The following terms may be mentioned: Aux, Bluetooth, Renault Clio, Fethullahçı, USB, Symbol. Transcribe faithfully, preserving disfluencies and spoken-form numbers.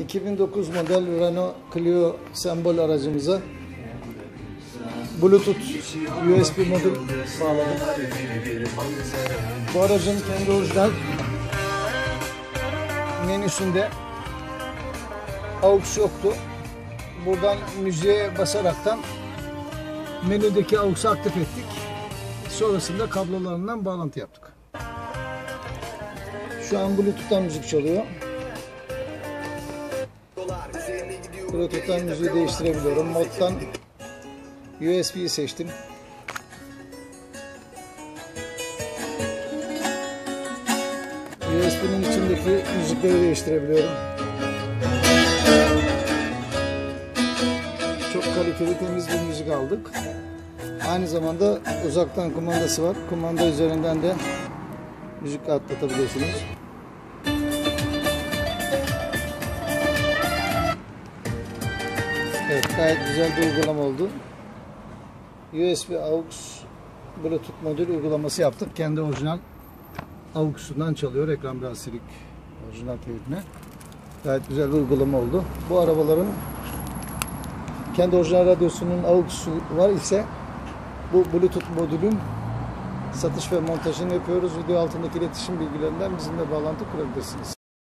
iki bin dokuz model Renault Clio Symbol aracımıza Bluetooth U S B modül sağladık. Bu aracın kendi orijinal menüsünde Aux yoktu. Buradan müziğe basaraktan menüdeki Aux'u aktif ettik. Sonrasında kablolarından bağlantı yaptık. Şu an Bluetooth'tan müzik çalıyor. Bluetooth'tan müziği değiştirebiliyorum. Moddan U S B'yi seçtim. U S B'nin içindeki müzikleri değiştirebiliyorum. Çok kaliteli, temiz bir müzik aldık. Aynı zamanda uzaktan kumandası var. Kumanda üzerinden de müzik atlatabiliyorsunuz. Evet, gayet güzel bir uygulama oldu. U S B, Aux, Bluetooth modül uygulaması yaptık. Kendi orijinal Aux'undan çalıyor. Ekran biraz silik, orijinal keyifli. Gayet güzel bir uygulama oldu. Bu arabaların kendi orijinal radyosunun Aux'u var ise bu Bluetooth modülün satış ve montajını yapıyoruz. Video altındaki iletişim bilgilerinden bizimle bağlantı kurabilirsiniz.